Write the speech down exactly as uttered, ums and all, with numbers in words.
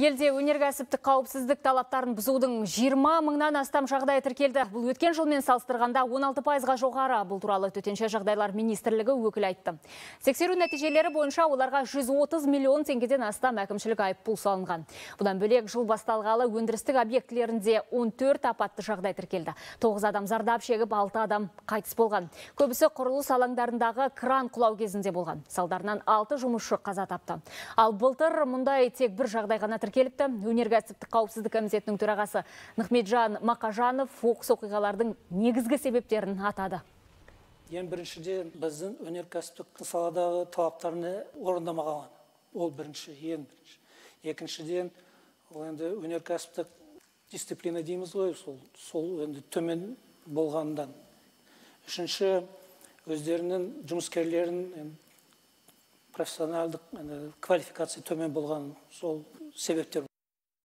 Елде өнеркәсіптік қауіпсіздік талаптарын бұзудың жиырма мыңнан астам жағдай тіркелді. Бұл өткен жылмен салыстырғанда он алты пайызға жоғары. Бұл туралы төтенше жағдайлар министрлігі өкіл айтты. Тексеру нәтижелері бойынша оларға жүз отыз миллион теңгеден астам әкімшілік айыппұл салынған. Бұдан бөлек жыл басталғалы өндірістік объектілерінде он төрт апатты жағдай тіркелді. тоғыз адам зардап шегіп, алты адам қайтыс болған. Көбісі құрылыс алаңдарындағы кран құлау кезінде болған. Салдарынан алты жұмысшы қаза тапты. Ал былтыр мұндай тек бір жағдай ғана тіркеліпті. Өнеркәсіптік қауіпсіздік комитетінің төрағасы Нығметжан Мақажанов оқыс оқиғалардың негізгі себептерін атады. Ең біріншіден біздің өнеркәсіптік саладағы талаптарны орындамаған. Ол бірінші, ең бірінші. Екіншіден, ол енді өнеркәсіптік дисциплина дейміз ғой, сол, сол енді төмен болғандан. Үшінші, өздерінің жұмыскерлерін профессионалдық квалификация төмен болған сол себептер